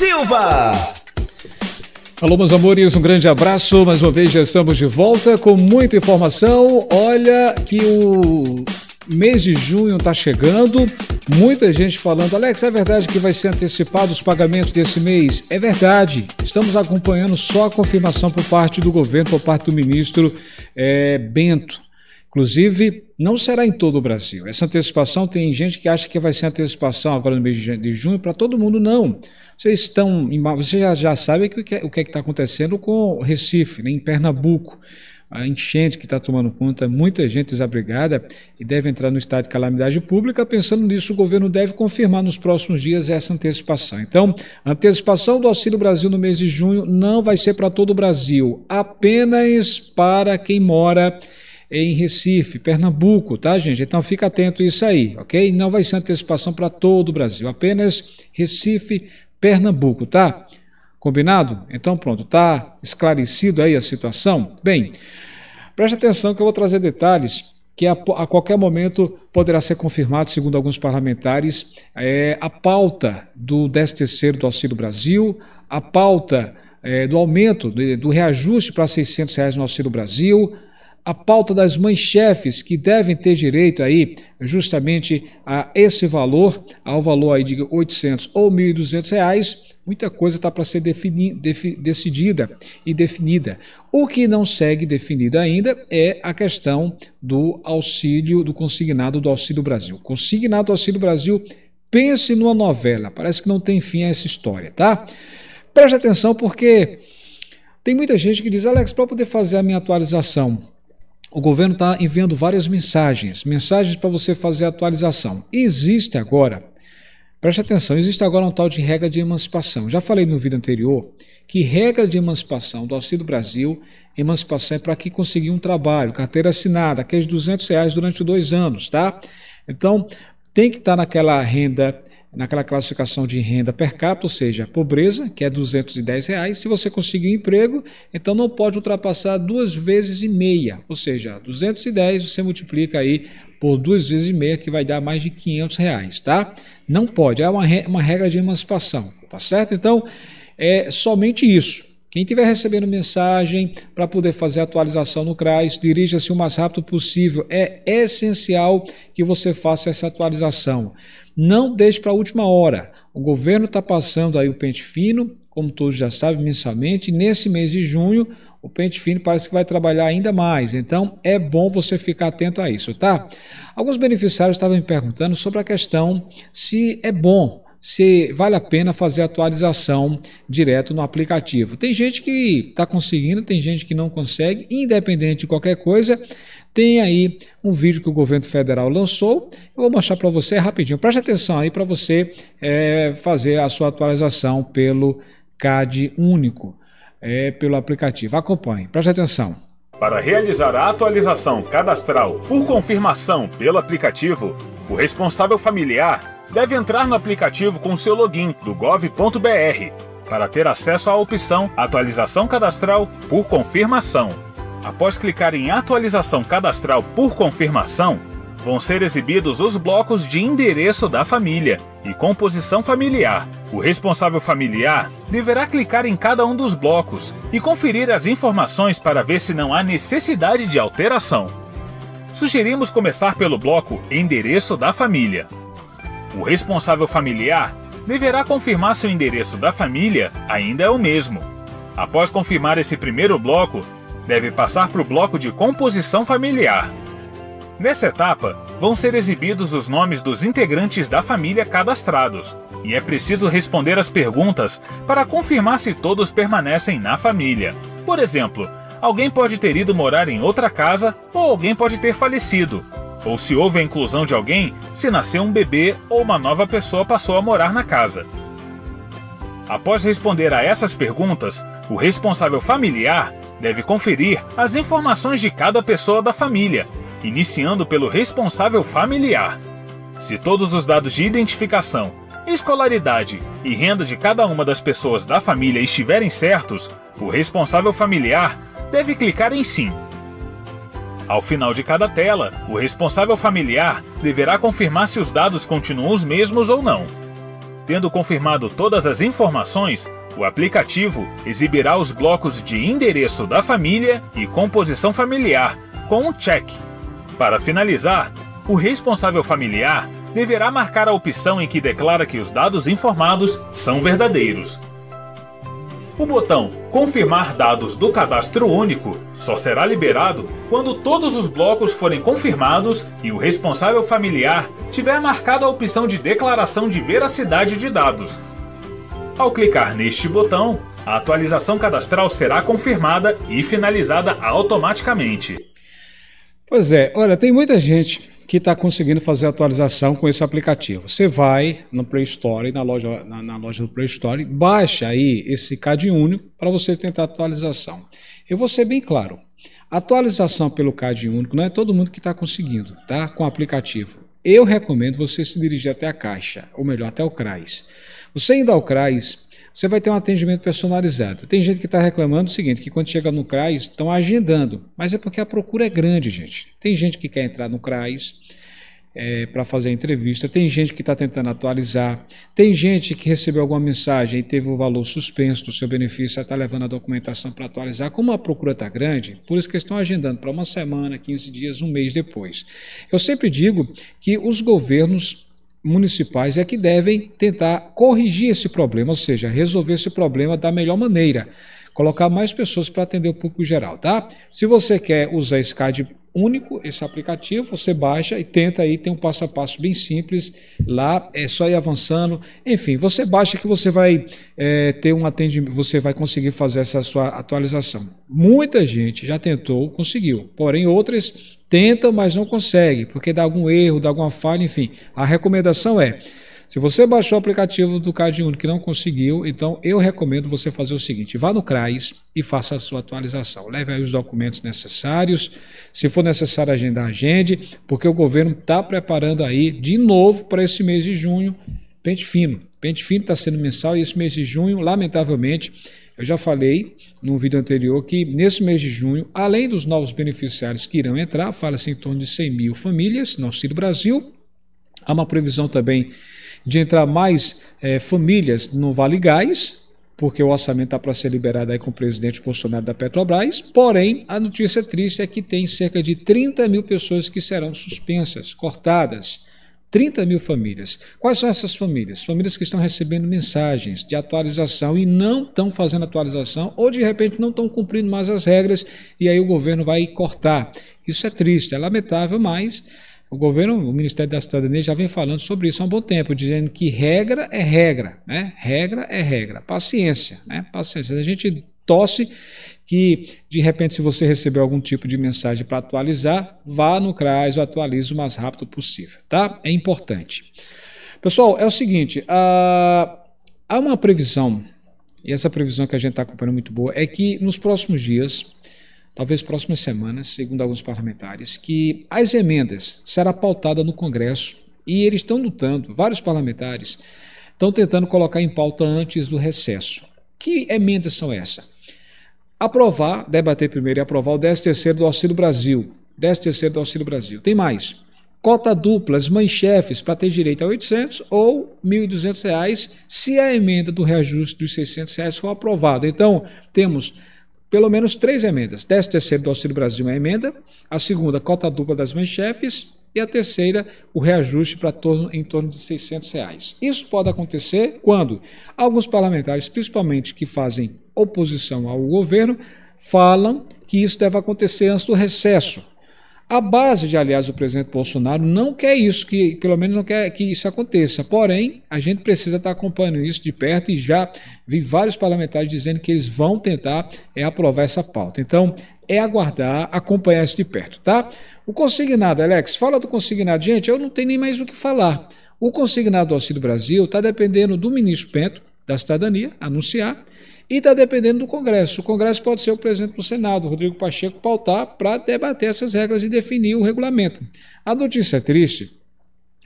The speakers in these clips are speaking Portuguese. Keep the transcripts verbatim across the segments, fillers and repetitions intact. Silva. Alô, meus amores, um grande abraço. Mais uma vez já estamos de volta com muita informação. Olha que o mês de junho está chegando. Muita gente falando, Alex, é verdade que vai ser antecipado os pagamentos desse mês? É verdade. Estamos acompanhando só a confirmação por parte do governo, por parte do ministro é, Bento. Inclusive, não será em todo o Brasil. Essa antecipação, tem gente que acha que vai ser antecipação agora no mês de junho, para todo mundo, não. Vocês estão, vocês já, já sabem o que é, o que é que está acontecendo com Recife, né, em Pernambuco. A enchente que está tomando conta, muita gente desabrigada e deve entrar no estado de calamidade pública. Pensando nisso, o governo deve confirmar nos próximos dias essa antecipação. Então, a antecipação do Auxílio Brasil no mês de junho não vai ser para todo o Brasil, apenas para quem mora em Recife, Pernambuco, tá, gente? Então, fica atento a isso aí, ok? Não vai ser antecipação para todo o Brasil, apenas Recife, Pernambuco, tá? Combinado? Então pronto, tá esclarecido aí a situação? Bem, preste atenção que eu vou trazer detalhes que a, a qualquer momento poderá ser confirmado, segundo alguns parlamentares, é, a pauta do décimo terceiro do Auxílio Brasil, a pauta é, do aumento, do, do reajuste para seiscentos reais no Auxílio Brasil, a pauta das mães-chefes que devem ter direito aí justamente a esse valor, ao valor aí de oitocentos reais ou mil e duzentos reais, muita coisa está para ser defini, defi, decidida e definida. O que não segue definido ainda é a questão do auxílio, do consignado do Auxílio Brasil. Consignado do Auxílio Brasil, pense numa novela, parece que não tem fim a essa história, tá? Preste atenção porque tem muita gente que diz, Alex, para poder fazer a minha atualização, o governo está enviando várias mensagens, mensagens para você fazer a atualização. Existe agora, preste atenção, existe agora um tal de regra de emancipação. Já falei no vídeo anterior que regra de emancipação do Auxílio Brasil, emancipação é para quem conseguir um trabalho, carteira assinada, aqueles duzentos reais durante dois anos, tá? Então, tem que estar tá naquela renda, naquela classificação de renda per capita, ou seja, pobreza, que é duzentos e dez reais. Se você conseguir um emprego, então não pode ultrapassar duas vezes e meia, ou seja, duzentos e dez você multiplica aí por duas vezes e meia, que vai dar mais de quinhentos reais, tá? Não pode, é uma, re uma regra de emancipação, tá certo? Então, é somente isso. Quem estiver recebendo mensagem para poder fazer atualização no CRAS, dirija-se o mais rápido possível. É essencial que você faça essa atualização. Não deixe para a última hora. O governo está passando aí o pente fino, como todos já sabem, imensamente. Nesse mês de junho, o pente fino parece que vai trabalhar ainda mais. Então, é bom você ficar atento a isso, tá? Alguns beneficiários estavam me perguntando sobre a questão se é bom, se vale a pena fazer atualização direto no aplicativo. Tem gente que está conseguindo, tem gente que não consegue, independente de qualquer coisa. Tem aí um vídeo que o governo federal lançou, eu vou mostrar para você rapidinho. Preste atenção aí para você é, fazer a sua atualização pelo C A D único, é, pelo aplicativo. Acompanhe, preste atenção. Para realizar a atualização cadastral por confirmação pelo aplicativo, o responsável familiar deve entrar no aplicativo com seu login do gov ponto br para ter acesso à opção Atualização Cadastral por Confirmação. Após clicar em Atualização Cadastral por Confirmação, vão ser exibidos os blocos de endereço da família e composição familiar. O responsável familiar deverá clicar em cada um dos blocos e conferir as informações para ver se não há necessidade de alteração. Sugerimos começar pelo bloco Endereço da Família. O responsável familiar deverá confirmar se o endereço da família ainda é o mesmo. Após confirmar esse primeiro bloco, deve passar para o bloco de composição familiar. Nessa etapa, vão ser exibidos os nomes dos integrantes da família cadastrados, e é preciso responder as perguntas para confirmar se todos permanecem na família. Por exemplo, alguém pode ter ido morar em outra casa ou alguém pode ter falecido, ou se houve a inclusão de alguém, se nasceu um bebê ou uma nova pessoa passou a morar na casa. Após responder a essas perguntas, o responsável familiar deve conferir as informações de cada pessoa da família, iniciando pelo responsável familiar. Se todos os dados de identificação, escolaridade e renda de cada uma das pessoas da família estiverem certos, o responsável familiar deve clicar em Sim. Ao final de cada tela, o responsável familiar deverá confirmar se os dados continuam os mesmos ou não. Tendo confirmado todas as informações, o aplicativo exibirá os blocos de endereço da família e composição familiar, com um check. Para finalizar, o responsável familiar deverá marcar a opção em que declara que os dados informados são verdadeiros. O botão Confirmar dados do cadastro único só será liberado quando todos os blocos forem confirmados e o responsável familiar tiver marcado a opção de declaração de veracidade de dados. Ao clicar neste botão, a atualização cadastral será confirmada e finalizada automaticamente. Pois é, olha, tem muita gente que está conseguindo fazer atualização com esse aplicativo. Você vai no Play Store, na loja, na, na loja do Play Store, baixa aí esse C A D único para você tentar atualização. Eu vou ser bem claro, atualização pelo C A D único não é todo mundo que está conseguindo, tá? Com o aplicativo. Eu recomendo você se dirigir até a Caixa, ou melhor, até o CRAS. Você indo ao CRAS, você vai ter um atendimento personalizado. Tem gente que está reclamando o seguinte, que quando chega no CRAS, estão agendando. Mas é porque a procura é grande, gente. Tem gente que quer entrar no CRAS é, para fazer a entrevista, tem gente que está tentando atualizar, tem gente que recebeu alguma mensagem e teve o valor suspenso do seu benefício, está levando a documentação para atualizar. Como a procura está grande, por isso que estão agendando para uma semana, quinze dias, um mês depois. Eu sempre digo que os governos municipais é que devem tentar corrigir esse problema, ou seja, resolver esse problema da melhor maneira, colocar mais pessoas para atender o público geral, tá? Se você quer usar esse C A D único, esse aplicativo, você baixa e tenta aí, tem um passo a passo bem simples, lá é só ir avançando, enfim, você baixa que você vai é, ter um atendimento, você vai conseguir fazer essa sua atualização. Muita gente já tentou, conseguiu, porém outras tentam, mas não conseguem, porque dá algum erro, dá alguma falha, enfim. A recomendação é, se você baixou o aplicativo do C A D único e não conseguiu, então eu recomendo você fazer o seguinte, vá no CRAS e faça a sua atualização. Leve aí os documentos necessários, se for necessário agendar, agende, porque o governo está preparando aí de novo para esse mês de junho, pente fino. Pente fino está sendo mensal e esse mês de junho, lamentavelmente, eu já falei num vídeo anterior que nesse mês de junho, além dos novos beneficiários que irão entrar, fala-se em torno de cem mil famílias no Auxílio Brasil, há uma previsão também de entrar mais é, famílias no Vale Gás, porque o orçamento está para ser liberado aí com o presidente Bolsonaro da Petrobras, porém, a notícia triste é que tem cerca de trinta mil pessoas que serão suspensas, cortadas, trinta mil famílias. Quais são essas famílias? Famílias que estão recebendo mensagens de atualização e não estão fazendo atualização ou de repente não estão cumprindo mais as regras e aí o governo vai cortar. Isso é triste, é lamentável, mas o governo, o Ministério da Cidadania já vem falando sobre isso há um bom tempo, dizendo que regra é regra, né? Regra é regra. Paciência, né? Paciência. A gente tosse que, de repente, se você receber algum tipo de mensagem para atualizar, vá no CRAS ou atualize o mais rápido possível, tá? É importante. Pessoal, é o seguinte, uh, há uma previsão, e essa previsão que a gente está acompanhando muito boa, é que nos próximos dias, talvez próximas semanas, segundo alguns parlamentares, que as emendas serão pautadas no Congresso e eles estão lutando, vários parlamentares estão tentando colocar em pauta antes do recesso. Que emendas são essas? Aprovar, debater primeiro e aprovar o décimo terceiro do Auxílio Brasil. décimo terceiro do Auxílio Brasil. Tem mais. Cota dupla, as mães-chefes para ter direito a oitocentos reais ou mil e duzentos reais se a emenda do reajuste dos seiscentos reais for aprovada. Então, temos pelo menos três emendas. décimo terceiro do Auxílio Brasil é a emenda, a segunda, cota dupla das mães-chefes, e a terceira, o reajuste para torno, em torno de seiscentos reais. Isso pode acontecer quando alguns parlamentares, principalmente que fazem oposição ao governo, falam que isso deve acontecer antes do recesso. A base de, aliás, o presidente Bolsonaro não quer isso, que pelo menos não quer que isso aconteça. Porém, a gente precisa estar acompanhando isso de perto e já vi vários parlamentares dizendo que eles vão tentar é, aprovar essa pauta. Então, é aguardar, acompanhar isso de perto, tá? O consignado, Alex, fala do consignado. Gente, eu não tenho nem mais o que falar. O consignado do Auxílio Brasil está dependendo do ministro Bento, da Cidadania, anunciar, e está dependendo do Congresso. O Congresso pode ser o presidente do Senado, Rodrigo Pacheco, pautar para debater essas regras e definir o regulamento. A notícia triste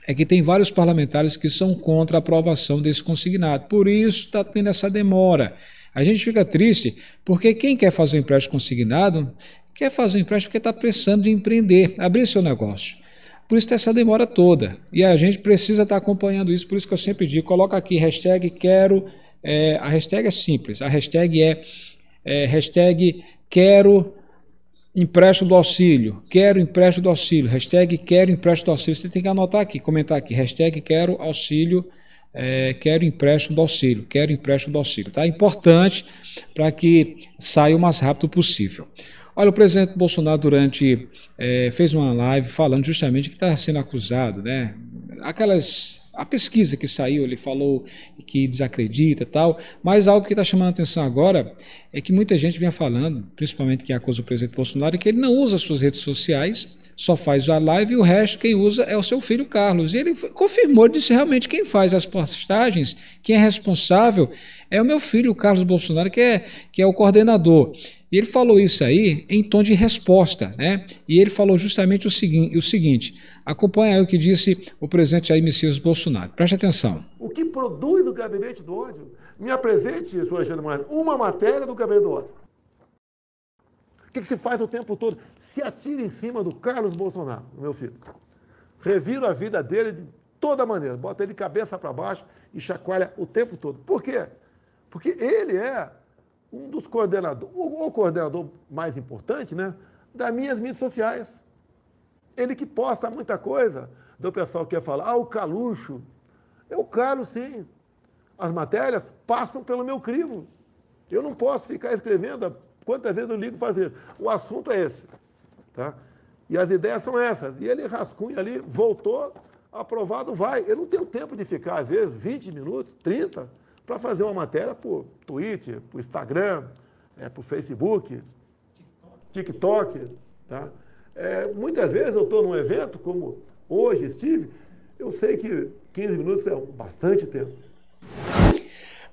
é que tem vários parlamentares que são contra a aprovação desse consignado. Por isso está tendo essa demora. A gente fica triste porque quem quer fazer um empréstimo consignado quer fazer um empréstimo porque está precisando de empreender, abrir seu negócio. Por isso tem essa demora toda. E a gente precisa estar acompanhando isso, por isso que eu sempre digo, coloca aqui hashtag quero, é, a hashtag é simples, a hashtag é, é hashtag quero empréstimo do auxílio, quero empréstimo do auxílio, hashtag quero empréstimo do auxílio, você tem que anotar aqui, comentar aqui, hashtag quero auxílio, é, quero empréstimo do auxílio, quero empréstimo do auxílio, tá? Importante para que saia o mais rápido possível. Olha, o presidente Bolsonaro durante é, fez uma live falando justamente que está sendo acusado, né? Aquelas, a pesquisa que saiu, ele falou que desacredita e tal, mas algo que está chamando a atenção agora é que muita gente vinha falando, principalmente quem acusa o presidente Bolsonaro, é que ele não usa as suas redes sociais, só faz a live e o resto quem usa é o seu filho Carlos. E ele confirmou, disse realmente quem faz as postagens, quem é responsável é o meu filho, o Carlos Bolsonaro, que é, que é o coordenador. E ele falou isso aí em tom de resposta, né? E ele falou justamente o seguinte, o seguinte, acompanha aí o que disse o presidente Jair Messias Bolsonaro. Preste atenção. O que produz o gabinete do ódio? Me apresente, senhor Alexandre Moraes, uma matéria do gabinete do ódio. O que, que se faz o tempo todo? Se atira em cima do Carlos Bolsonaro, meu filho. Revira a vida dele de toda maneira. Bota ele cabeça para baixo e chacoalha o tempo todo. Por quê? Porque ele é um dos coordenadores, o coordenador mais importante, né, das minhas mídias sociais. Ele que posta muita coisa. Do pessoal que ia falar, ah, o Caluxo. É o Carlos, sim. As matérias passam pelo meu crivo. Eu não posso ficar escrevendo... A quantas vezes eu ligo fazer? O assunto é esse, tá? E as ideias são essas. E ele rascunha ali, voltou, aprovado, vai. Eu não tenho tempo de ficar, às vezes, vinte minutos, trinta, para fazer uma matéria por Twitter, por Instagram, é, por Facebook, TikTok, tá? É, muitas vezes eu estou num evento, como hoje estive, eu sei que quinze minutos é bastante tempo.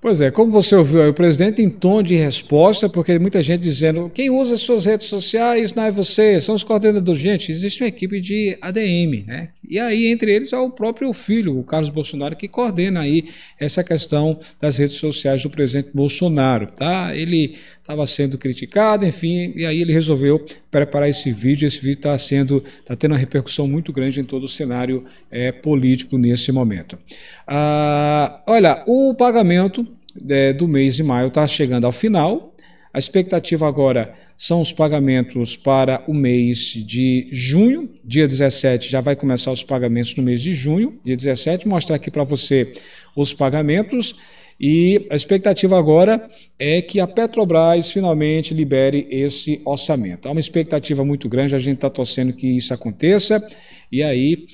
Pois é, como você ouviu aí, o presidente em tom de resposta, porque muita gente dizendo, quem usa suas redes sociais não é você, são os coordenadores. Gente, existe uma equipe de A D M, né? E aí, entre eles, é o próprio filho, o Carlos Bolsonaro, que coordena aí essa questão das redes sociais do presidente Bolsonaro, tá? Ele estava sendo criticado, enfim, e aí ele resolveu preparar esse vídeo. Esse vídeo está sendo, tá tendo uma repercussão muito grande em todo o cenário é, político nesse momento. Ah, olha, o pagamento é, do mês de maio está chegando ao final. A expectativa agora são os pagamentos para o mês de junho, dia dezessete já vai começar os pagamentos no mês de junho, dia dezessete, mostrar aqui para você os pagamentos. E a expectativa agora é que a Petrobras finalmente libere esse orçamento. Há uma expectativa muito grande, a gente está torcendo que isso aconteça. E aí,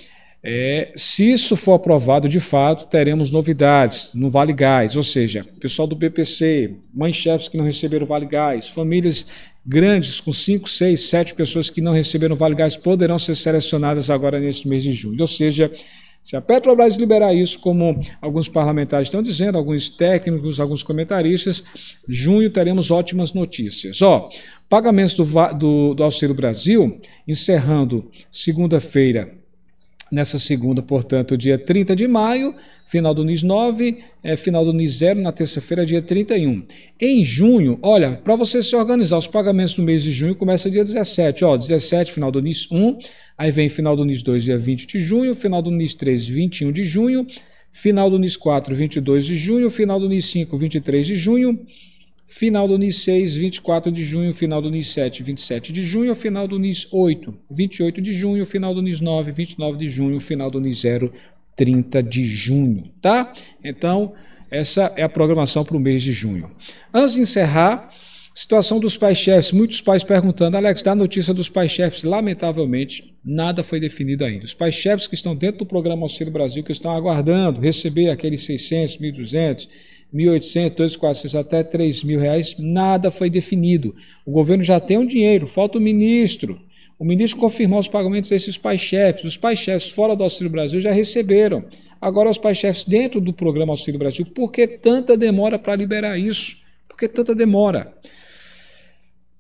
é, se isso for aprovado de fato, teremos novidades no Vale Gás. Ou seja, pessoal do B P C, mães-chefes que não receberam Vale Gás, famílias grandes com cinco, seis, sete pessoas que não receberam Vale Gás poderão ser selecionadas agora nesse mês de junho. Ou seja... Se a Petrobras liberar isso, como alguns parlamentares estão dizendo, alguns técnicos, alguns comentaristas, em junho teremos ótimas notícias. Ó, pagamentos do, do, do Auxílio Brasil, encerrando segunda-feira, nessa segunda, portanto, dia trinta de maio, final do N I S nove, é, final do N I S zero, na terça-feira, dia trinta e um. Em junho, olha, para você se organizar, os pagamentos do mês de junho começam dia dezessete, ó, dezessete, final do N I S um, aí vem final do N I S dois, dia vinte de junho, final do N I S três, vinte e um de junho, final do N I S quatro, vinte e dois de junho, final do N I S cinco, vinte e três de junho, final do N I S seis, vinte e quatro de junho, final do N I S sete, vinte e sete de junho, final do N I S oito, vinte e oito de junho, final do N I S nove, vinte e nove de junho, final do N I S zero, trinta de junho, tá? Então, essa é a programação para o mês de junho. Antes de encerrar, situação dos pais-chefes, muitos pais perguntando, Alex, dá notícia dos pais-chefes? Lamentavelmente, nada foi definido ainda. Os pais-chefes que estão dentro do programa Auxílio Brasil, que estão aguardando receber aqueles seiscentos, mil e duzentos, mil e oitocentos, dois mil e quatrocentos, até três mil reais, nada foi definido. O governo já tem o dinheiro, falta o ministro. O ministro confirmou os pagamentos desses pais-chefes. Os pais-chefes fora do Auxílio Brasil já receberam. Agora os pais-chefes dentro do programa Auxílio Brasil, por que tanta demora para liberar isso? Por que tanta demora?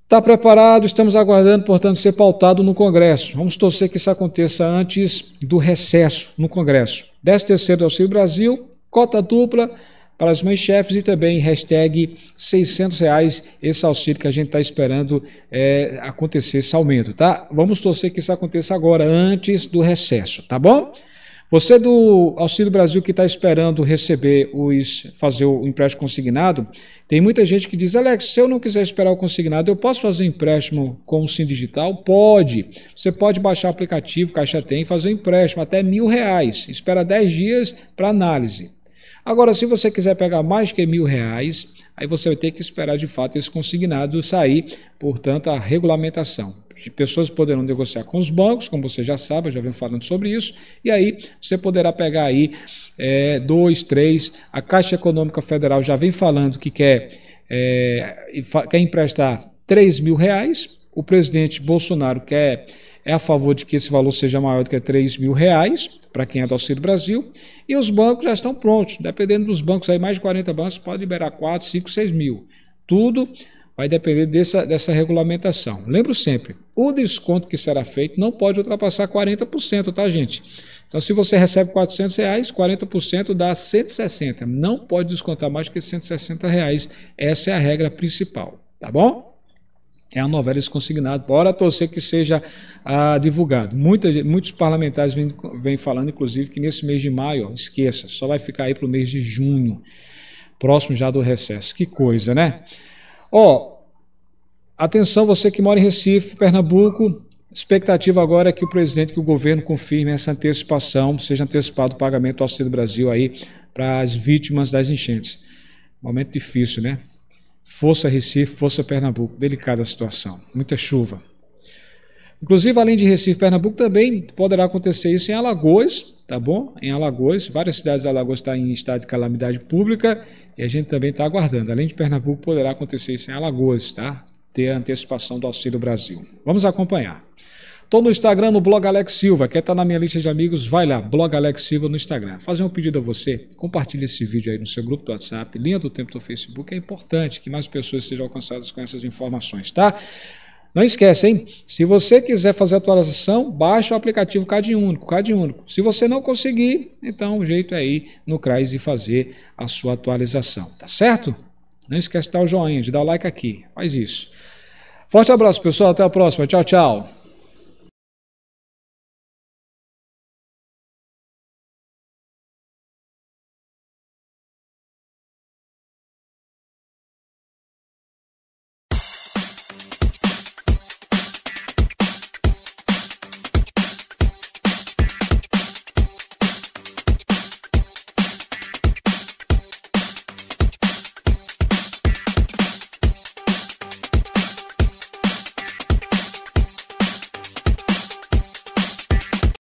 Está preparado, estamos aguardando, portanto, ser pautado no Congresso. Vamos torcer que isso aconteça antes do recesso no Congresso. décimo terceiro do Auxílio Brasil, cota dupla, para as mães chefes e também hashtag seiscentos reais, esse auxílio que a gente está esperando é, acontecer esse aumento, tá? Vamos torcer que isso aconteça agora, antes do recesso, tá bom? Você do Auxílio Brasil que está esperando receber, os fazer o empréstimo consignado, tem muita gente que diz, Alex, se eu não quiser esperar o consignado, eu posso fazer um empréstimo com o Sim Digital? Pode. Você pode baixar o aplicativo Caixa Tem e fazer um empréstimo até mil reais. Espera dez dias para análise. Agora, se você quiser pegar mais que mil reais, aí você vai ter que esperar de fato esse consignado sair, portanto, a regulamentação. Pessoas poderão negociar com os bancos, como você já sabe, eu já venho falando sobre isso, e aí você poderá pegar aí é, dois, três, a Caixa Econômica Federal já vem falando que quer, é, quer emprestar três mil reais, o presidente Bolsonaro quer, é a favor de que esse valor seja maior do que três mil reais, para quem é do Auxílio Brasil, e os bancos já estão prontos, dependendo dos bancos, aí mais de quarenta bancos, pode liberar quatro, cinco, seis mil, tudo vai depender dessa, dessa regulamentação. Lembro sempre, o desconto que será feito não pode ultrapassar quarenta por cento, tá, gente? Então, se você recebe quatrocentos reais, quarenta por cento dá cento e sessenta. Não pode descontar mais que cento e sessenta reais. Essa é a regra principal, tá bom? É a novela esse consignado, bora torcer que seja ah, divulgado. Muita, muitos parlamentares vêm, vêm falando, inclusive, que nesse mês de maio, ó, esqueça, só vai ficar aí para o mês de junho, próximo já do recesso. Que coisa, né? Ó, oh, atenção você que mora em Recife, Pernambuco, expectativa agora é que o presidente, que o governo confirme essa antecipação, seja antecipado o pagamento do Auxílio Brasil aí para as vítimas das enchentes. Momento difícil, né? Força Recife, força Pernambuco, delicada a situação, muita chuva. Inclusive, além de Recife, Pernambuco, também poderá acontecer isso em Alagoas, tá bom? Em Alagoas, várias cidades de Alagoas estão em estado de calamidade pública e a gente também está aguardando. Além de Pernambuco, poderá acontecer isso em Alagoas, tá? Ter a antecipação do Auxílio Brasil. Vamos acompanhar. Estou no Instagram, no blog Alex Silva. Quer estar na minha lista de amigos? Vai lá, blog Alex Silva no Instagram. Fazer um pedido a você, compartilhe esse vídeo aí no seu grupo do WhatsApp, linha do tempo do Facebook. É importante que mais pessoas sejam alcançadas com essas informações, tá? Não esquece, hein? Se você quiser fazer atualização, baixa o aplicativo Cadúnico, Cadúnico. Se você não conseguir, então o jeito é ir no CRAS e fazer a sua atualização, tá certo? Não esquece de dar o joinha, de dar o like aqui. Faz isso. Forte abraço, pessoal. Até a próxima. Tchau, tchau.